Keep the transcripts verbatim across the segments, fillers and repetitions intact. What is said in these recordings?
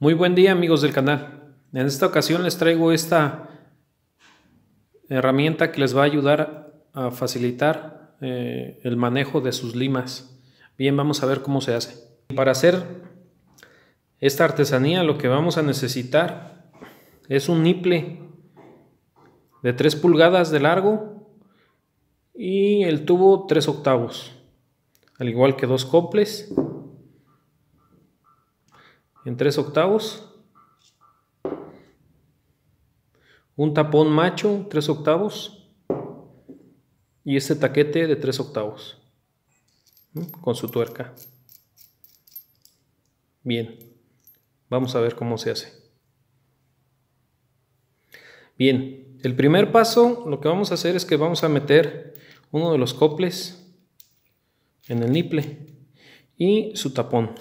Muy buen día, amigos del canal. En esta ocasión les traigo esta herramienta que les va a ayudar a facilitar eh, el manejo de sus limas. Bien, vamos a ver cómo se hace. Para hacer esta artesanía lo que vamos a necesitar es un niple de tres pulgadas de largo y el tubo tres octavos, al igual que dos coples en tres octavos, un tapón macho tres octavos y este taquete de tres octavos con su tuerca. Bien, vamos a ver cómo se hace. Bien, el primer paso lo que vamos a hacer es que vamos a meter uno de los coples en el niple y su tapón.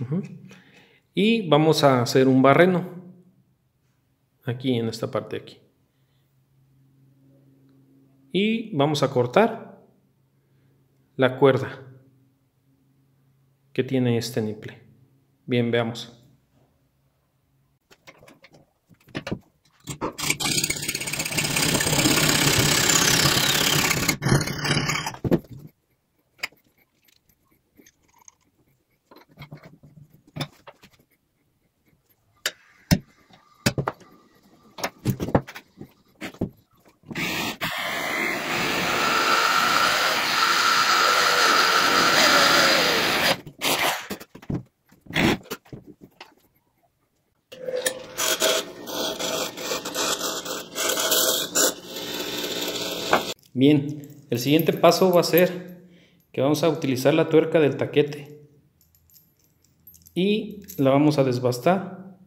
Uh-huh. Y vamos a hacer un barreno aquí en esta parte de aquí y vamos a cortar la cuerda que tiene este niple. Bien, veamos. Bien, el siguiente paso va a ser que vamos a utilizar la tuerca del taquete y la vamos a desbastar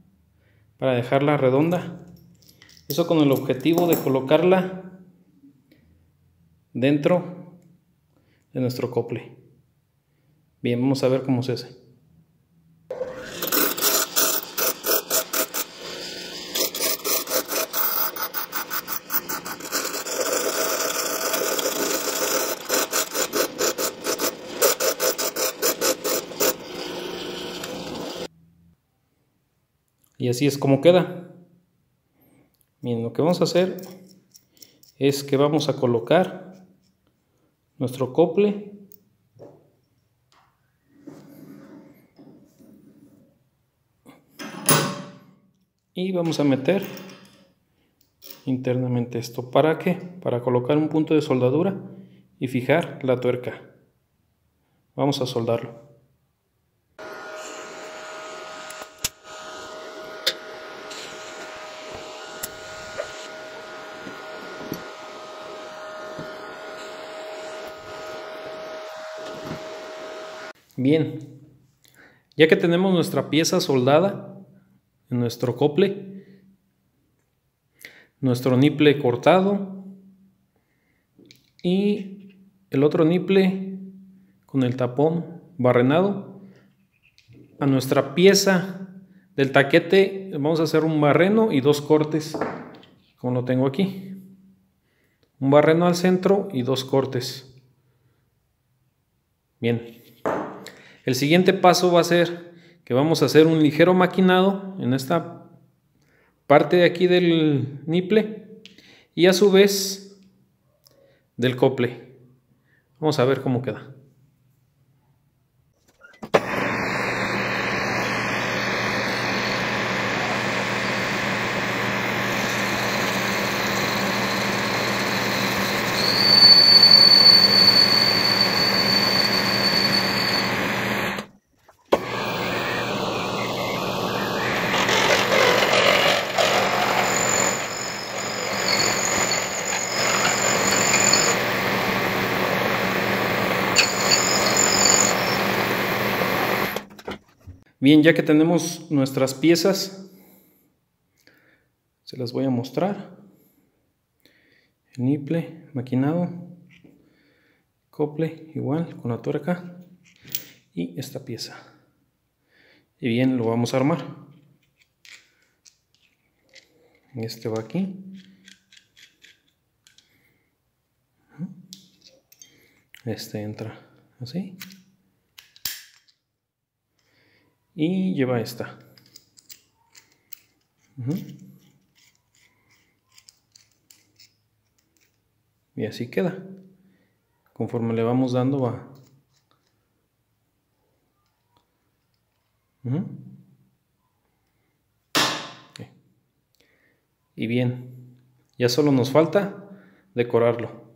para dejarla redonda. Eso con el objetivo de colocarla dentro de nuestro cople. Bien, vamos a ver cómo se hace. Y así es como queda. Bien, lo que vamos a hacer es que vamos a colocar nuestro cople y vamos a meter internamente esto. ¿Para qué? Para colocar un punto de soldadura y fijar la tuerca. Vamos a soldarlo. Bien, ya que tenemos nuestra pieza soldada en nuestro cople, nuestro niple cortado y el otro niple con el tapón barrenado, a nuestra pieza del taquete vamos a hacer un barreno y dos cortes, como lo tengo aquí. Un barreno al centro y dos cortes. Bien. El siguiente paso va a ser que vamos a hacer un ligero maquinado en esta parte de aquí del niple y a su vez del cople. Vamos a ver cómo queda. Bien, ya que tenemos nuestras piezas, se las voy a mostrar. El niple maquinado, cople igual con la tuerca y esta pieza. Y bien, lo vamos a armar. Este va aquí. Este entra así. y lleva esta. Uh-huh. Y así queda. Conforme le vamos dando va. Uh-huh. Okay. Y bien, ya solo nos falta decorarlo.